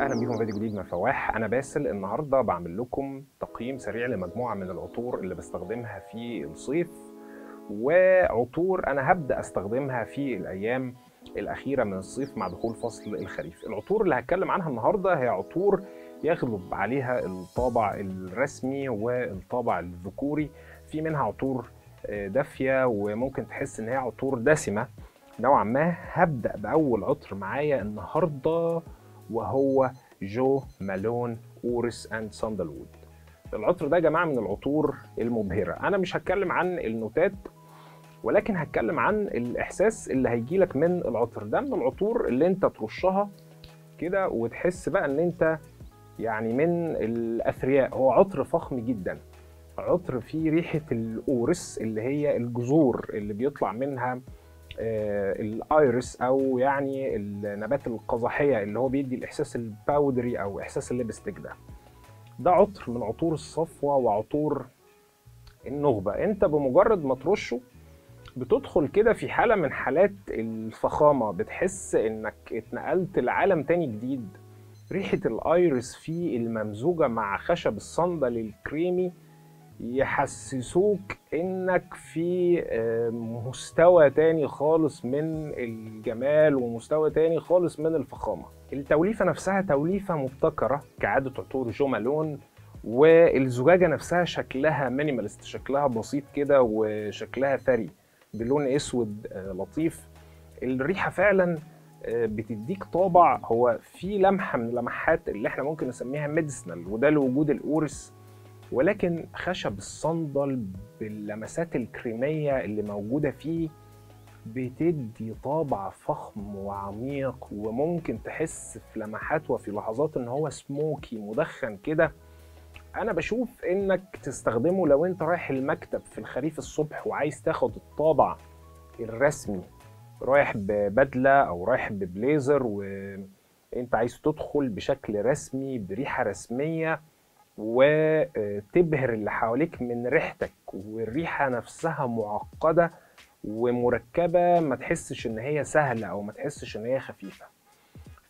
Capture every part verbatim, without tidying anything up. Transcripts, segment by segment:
اهلا بيكم في فيديو جديد من فواح. انا باسل. النهارده بعمل لكم تقييم سريع لمجموعه من العطور اللي بستخدمها في الصيف، وعطور انا هبدا استخدمها في الايام الاخيره من الصيف مع دخول فصل الخريف. العطور اللي هتكلم عنها النهارده هي عطور يغلب عليها الطابع الرسمي والطابع الذكوري، في منها عطور دافيه وممكن تحس ان هي عطور دسمه نوعا ما. هبدا باول عطر معايا النهارده وهو جو مالون أوريس أند ساندلوود. العطر ده جماعة من العطور المبهرة. أنا مش هتكلم عن النوتات ولكن هتكلم عن الإحساس اللي هيجيلك من العطر ده، من العطور اللي أنت ترشها كده وتحس بقى إن أنت يعني من الأثرياء. هو عطر فخم جدا، عطر فيه ريحة الأوريس اللي هي الجذور اللي بيطلع منها الايرس او يعني النبات القزحيه اللي هو بيدي الاحساس الباودري او احساس اللبستيك ده. ده عطر من عطور الصفوه وعطور النخبه، انت بمجرد ما ترشه بتدخل كده في حاله من حالات الفخامه، بتحس انك اتنقلت لعالم تاني جديد. ريحه الايرس فيه الممزوجه مع خشب الصندل الكريمي يحسسوك انك في مستوى تاني خالص من الجمال ومستوى تاني خالص من الفخامه. التوليفه نفسها توليفه مبتكره كعاده عطور جو مالون، والزجاجه نفسها شكلها مينيماليست، شكلها بسيط كده وشكلها ثري بلون اسود لطيف. الريحه فعلا بتديك طابع، هو في لمحه من لمحات اللي احنا ممكن نسميها ميديسنال، وده لوجود الاورس، ولكن خشب الصندل باللمسات الكريمية اللي موجودة فيه بتدي طابع فخم وعميق، وممكن تحس في لمحات وفي لحظات ان هو سموكي مدخن كده. انا بشوف انك تستخدمه لو انت رايح المكتب في الخريف الصبح وعايز تاخد الطابع الرسمي، رايح ببدلة او رايح ببليزر وانت عايز تدخل بشكل رسمي بريحة رسمية وتبهر اللي حواليك من ريحتك، والريحه نفسها معقده ومركبه، ما تحسش ان هي سهله او ما تحسش ان هي خفيفه.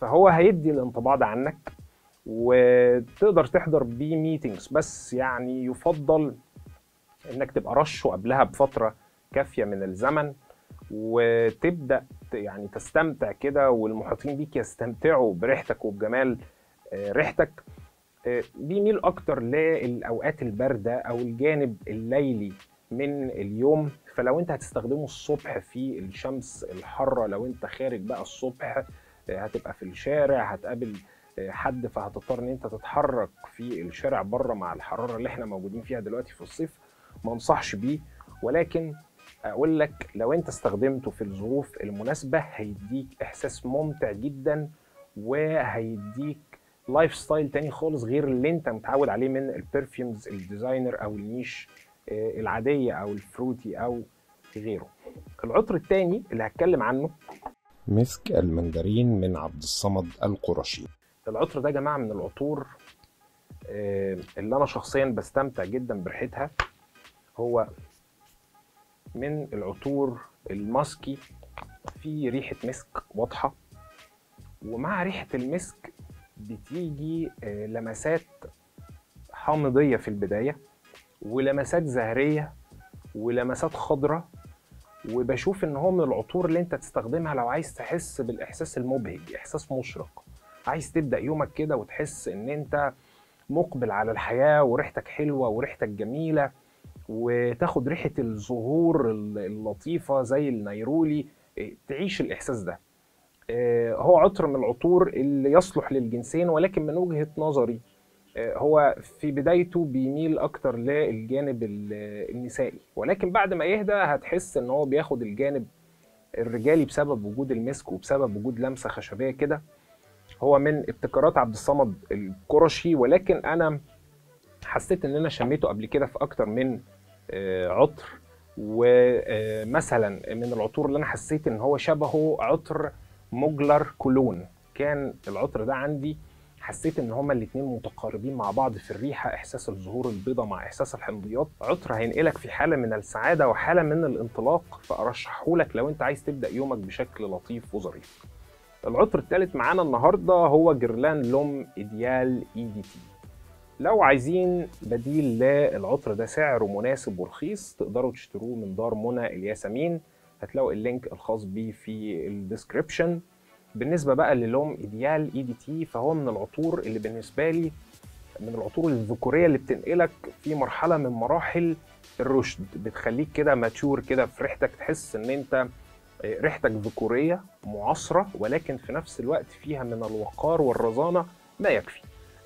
فهو هيدي الانطباع ده عنك وتقدر تحضر بيه ميتينجز، بس يعني يفضل انك تبقى رشه قبلها بفتره كافيه من الزمن وتبدا يعني تستمتع كده، والمحيطين بيك يستمتعوا بريحتك وبجمال ريحتك. بيميل اكتر للاوقات البارده او الجانب الليلي من اليوم، فلو انت هتستخدمه الصبح في الشمس الحاره، لو انت خارج بقى الصبح هتبقى في الشارع هتقابل حد فهتضطر ان انت تتحرك في الشارع بره مع الحراره اللي احنا موجودين فيها دلوقتي في الصيف، ما انصحش بيه. ولكن اقول لك لو انت استخدمته في الظروف المناسبه هيديك احساس ممتع جدا، وهيديك لايف ستايل تاني خالص غير اللي انت متعود عليه من البرفيومز الديزاينر او النيش العاديه او الفروتي او غيره. العطر التاني اللي هتكلم عنه مسك المندرين من عبد الصمد القرشي. العطر ده جماعه من العطور اللي انا شخصيا بستمتع جدا بريحتها، هو من العطور الماسكي، في ريحه مسك واضحه، ومع ريحه المسك بتيجي لمسات حامضية في البداية ولمسات زهرية ولمسات خضرة، وبشوف ان هو من العطور اللي انت تستخدمها لو عايز تحس بالاحساس المبهج، احساس مشرق، عايز تبدأ يومك كده وتحس ان انت مقبل على الحياة وريحتك حلوة وريحتك جميلة، وتاخد ريحة الزهور اللطيفة زي النيرولي، تعيش الاحساس ده. هو عطر من العطور اللي يصلح للجنسين، ولكن من وجهة نظري هو في بدايته بيميل اكتر للجانب النسائي، ولكن بعد ما يهدى هتحس ان هو بياخد الجانب الرجالي بسبب وجود المسك وبسبب وجود لمسة خشبية كده. هو من ابتكارات عبد الصمد القرشي، ولكن انا حسيت ان انا شميته قبل كده في اكتر من عطر، ومثلا من العطور اللي انا حسيت ان هو شبهه عطر مجلر كولون. كان العطر ده عندي حسيت ان هما الاتنين متقاربين مع بعض في الريحه، احساس الزهور البيضاء مع احساس الحمضيات. عطر هينقلك في حاله من السعاده وحاله من الانطلاق، فارشحهولك لو انت عايز تبدا يومك بشكل لطيف وظريف. العطر الثالث معانا النهارده هو جيرلان لوم إيديال اي دي تي. لو عايزين بديل للعطر ده سعره مناسب ورخيص تقدروا تشتروه من دار منى الياسمين، هتلاقوا اللينك الخاص بيه في الديسكريبشن. بالنسبه بقى للوم إيديال اي دي تي فهو من العطور اللي بالنسبه لي من العطور الذكوريه اللي بتنقلك في مرحله من مراحل الرشد، بتخليك كده ماتشور كده في ريحتك، تحس ان انت ريحتك ذكوريه معصره ولكن في نفس الوقت فيها من الوقار والرزانه ما يكفي.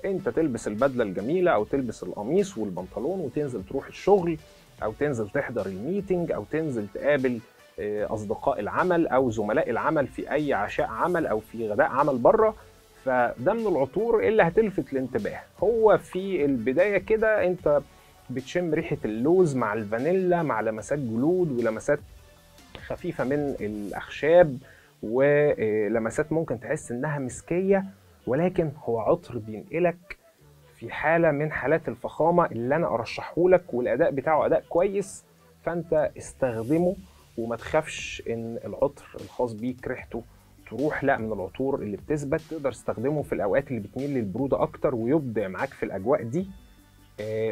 انت تلبس البدله الجميله او تلبس القميص والبنطلون وتنزل تروح الشغل او تنزل تحضر الميتنج او تنزل تقابل اصدقاء العمل او زملاء العمل في اي عشاء عمل او في غداء عمل بره، فده من العطور اللي هتلفت الانتباه. هو في البدايه كده انت بتشم ريحه اللوز مع الفانيلا مع لمسات جلود ولمسات خفيفه من الاخشاب ولمسات ممكن تحس انها مسكيه، ولكن هو عطر بينقلك في حاله من حالات الفخامه اللي انا ارشحهولك والاداء بتاعه اداء كويس، فانت استخدمه وما تخافش ان العطر الخاص بيك ريحته تروح. لا، من العطور اللي بتثبت، تقدر تستخدمه في الاوقات اللي بتميل للبروده اكتر ويبدع معاك في الاجواء دي،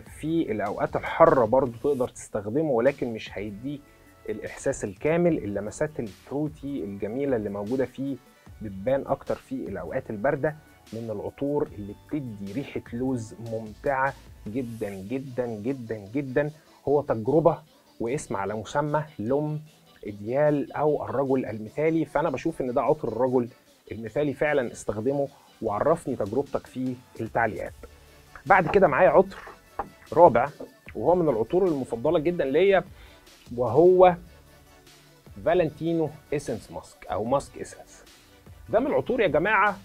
في الاوقات الحاره برضو تقدر تستخدمه ولكن مش هيديك الاحساس الكامل. اللمسات الفروتي الجميله اللي موجوده فيه بتبان اكتر في الاوقات البارده. من العطور اللي بتدي ريحه لوز ممتعه جدا جدا جدا جدا. هو تجربه واسم على مسمى لوم إيديال او الرجل المثالي، فانا بشوف ان ده عطر الرجل المثالي فعلا. استخدمه وعرفني تجربتك في التعليقات. بعد كده معايا عطر رابع وهو من العطور المفضله جدا ليا، وهو فالنتينو إسنس ماسك او ماسك إسنس. ده من العطور يا جماعه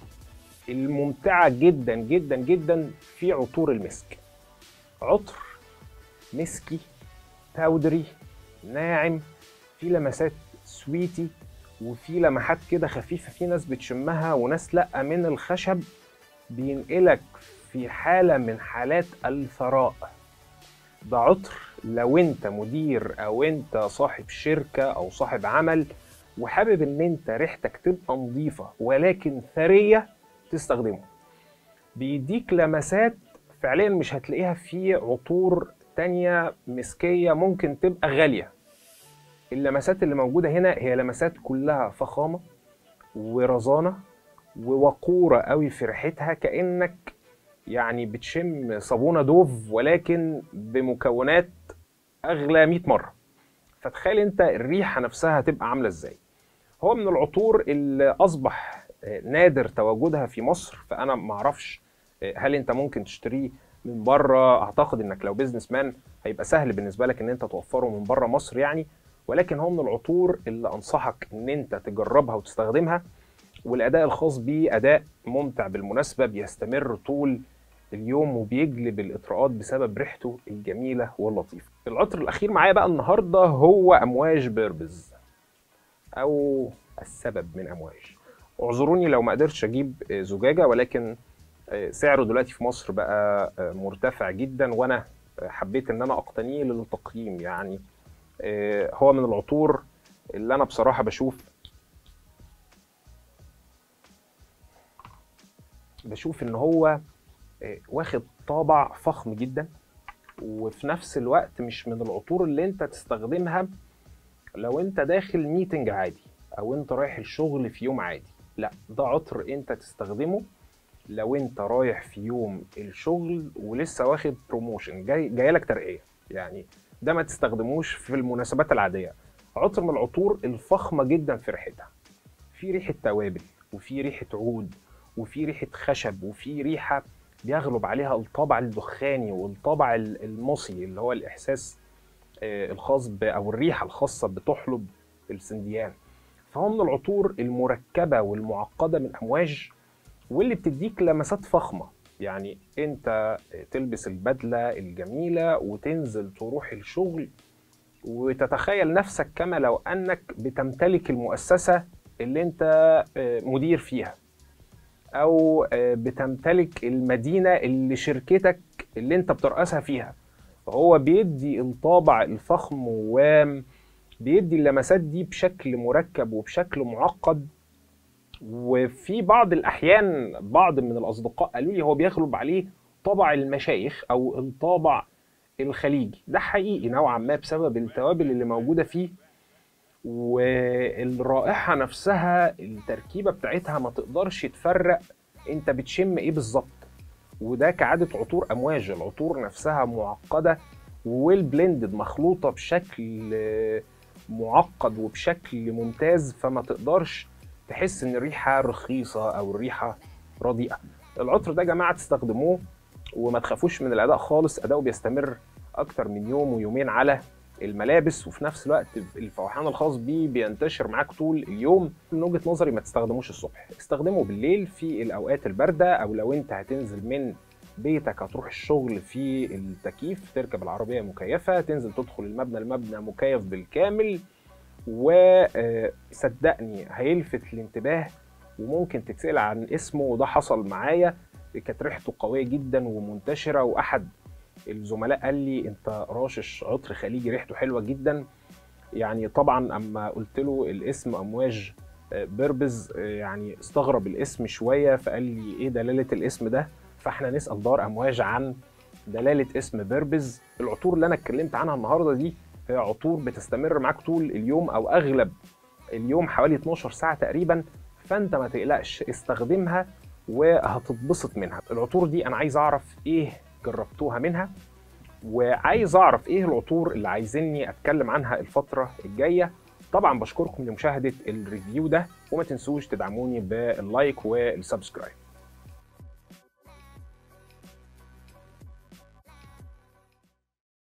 الممتعه جدا جدا جدا في عطور المسك. عطر مسكي باودري ناعم، في لمسات سويتي وفي لمحات كده خفيفه، في ناس بتشمها وناس لا. من الخشب بينقلك في حاله من حالات الثراء. ده عطر لو انت مدير او انت صاحب شركه او صاحب عمل وحابب ان انت ريحتك تبقى نظيفه ولكن ثريه تستخدمه. بيديك لمسات فعليا مش هتلاقيها في عطور تانيه مسكيه ممكن تبقى غاليه. اللمسات اللي موجوده هنا هي لمسات كلها فخامه ورزانه ووقوره قوي في ريحتها، كانك يعني بتشم صابونه دوف ولكن بمكونات اغلى مئة مره. فتخيل انت الريحه نفسها هتبقى عامله ازاي. هو من العطور اللي اصبح نادر تواجدها في مصر، فانا معرفش هل انت ممكن تشتريه من بره. اعتقد انك لو بيزنس مان هيبقى سهل بالنسبه لك ان انت توفره من بره مصر يعني، ولكن هو من العطور اللي انصحك ان انت تجربها وتستخدمها. والاداء الخاص بيه اداء ممتع بالمناسبه، بيستمر طول اليوم وبيجلب الاطراءات بسبب ريحته الجميله واللطيفه. العطر الاخير معايا بقى النهارده هو امواج بيربز او السبب من امواج. اعذروني لو ما قدرتش اجيب زجاجه، ولكن سعره دلوقتي في مصر بقى مرتفع جدا وانا حبيت ان انا اقتنيه للتقييم يعني. هو من العطور اللي انا بصراحه بشوف بشوف ان هو واخد طابع فخم جدا، وفي نفس الوقت مش من العطور اللي انت تستخدمها لو انت داخل ميتنج عادي او انت رايح الشغل في يوم عادي. لا، ده عطر انت تستخدمه لو انت رايح في يوم الشغل ولسه واخد بروموشن، جاي جايلك ترقيه يعني. ده ما تستخدموش في المناسبات العاديه. عطر من العطور الفخمه جدا في ريحتها، في ريحه توابل وفي ريحه عود وفي ريحه خشب وفي ريحه بيغلب عليها الطابع الدخاني والطابع المصي اللي هو الاحساس الخاص او الريحه الخاصه بتحلب السنديان. فهو من العطور المركبه والمعقده من امواج، واللي بتديك لمسات فخمه يعني. انت تلبس البدله الجميله وتنزل تروح الشغل وتتخيل نفسك كما لو انك بتمتلك المؤسسه اللي انت مدير فيها، او بتمتلك المدينه اللي شركتك اللي انت بترأسها فيها. فهو بيدي الطابع الفخم وبيدي اللمسات دي بشكل مركب وبشكل معقد، وفي بعض الأحيان بعض من الأصدقاء قالوا لي هو بيغلب عليه طبع المشايخ أو الطابع الخليجي. ده حقيقي نوعا ما بسبب التوابل اللي موجودة فيه، والرائحة نفسها التركيبة بتاعتها ما تقدرش تفرق انت بتشم ايه بالظبط، وده كعادة عطور أمواج. العطور نفسها معقدة والبلندد مخلوطة بشكل معقد وبشكل ممتاز، فما تقدرش تحس ان الريحة رخيصة او الريحة رديئة. العطر ده يا جماعة تستخدموه وما تخافوش من الأداء خالص، أداؤه بيستمر أكتر من يوم ويومين على الملابس، وفي نفس الوقت الفوحان الخاص بيه بينتشر معاك طول اليوم. من وجهة نظري ما تستخدموش الصبح، استخدمه بالليل في الأوقات الباردة، أو لو أنت هتنزل من بيتك هتروح الشغل في التكييف، تركب العربية مكيفة، تنزل تدخل المبنى، المبنى مكيف بالكامل، وصدقني هيلفت الانتباه وممكن تتسأل عن اسمه. وده حصل معايا، كانت ريحته قوية جدا ومنتشرة، وأحد الزملاء قال لي أنت راشش عطر خليجي ريحته حلوة جدا. يعني طبعا أما قلت له الاسم أمواج بربز يعني استغرب الاسم شوية، فقال لي إيه دلالة الاسم ده؟ فإحنا نسأل دار أمواج عن دلالة اسم بربز. العطور اللي أنا اتكلمت عنها النهاردة دي هي عطور بتستمر معاك طول اليوم أو أغلب اليوم حوالي اتناشر ساعة تقريبا، فأنت ما تقلقش استخدمها وهتتبسط منها. العطور دي انا عايز اعرف ايه جربتوها منها، وعايز اعرف ايه العطور اللي عايزيني اتكلم عنها الفتره الجايه. طبعا بشكركم لمشاهده الريفيو ده، وما تنسوش تدعموني باللايك والسبسكرايب.